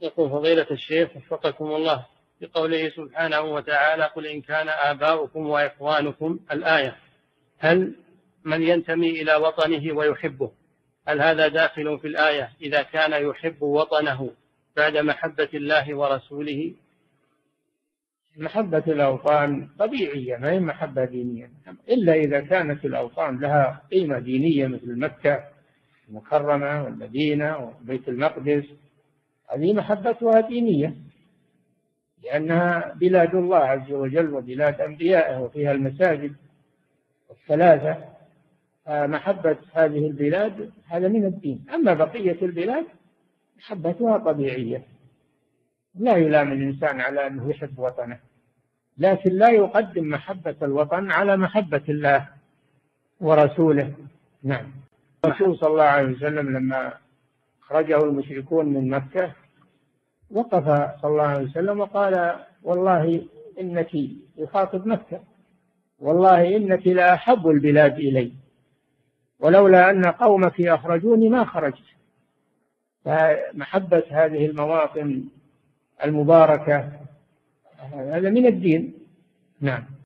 يقول فضيلة الشيخ وفقكم الله بقوله سبحانه وتعالى قل إن كان آباؤكم وإخوانكم الآية، هل من ينتمي إلى وطنه ويحبه هل هذا داخل في الآية إذا كان يحب وطنه بعد محبة الله ورسوله؟ محبة الأوطان طبيعية ما هي محبة دينية، إلا إذا كانت الأوطان لها قيمة دينية مثل مكة المكرمة والمدينة وبيت المقدس، هذه محبتها دينية لأنها بلاد الله عز وجل وبلاد أنبيائه وفيها المساجد الثلاثة، محبة هذه البلاد هذا من الدين. أما بقية البلاد محبتها طبيعية، لا يلام الإنسان على أنه يحب وطنه، لكن لا يقدم محبة الوطن على محبة الله ورسوله. نعم، الرسول صلى الله عليه وسلم لما خرجه المشركون من مكة وقف صلى الله عليه وسلم وقال والله إنك، يخاطب مكة، والله إنك لا أحب البلاد إلي ولولا أن قومك أخرجوني ما خرجت. فمحبة هذه المواطن المباركة هذا من الدين. نعم.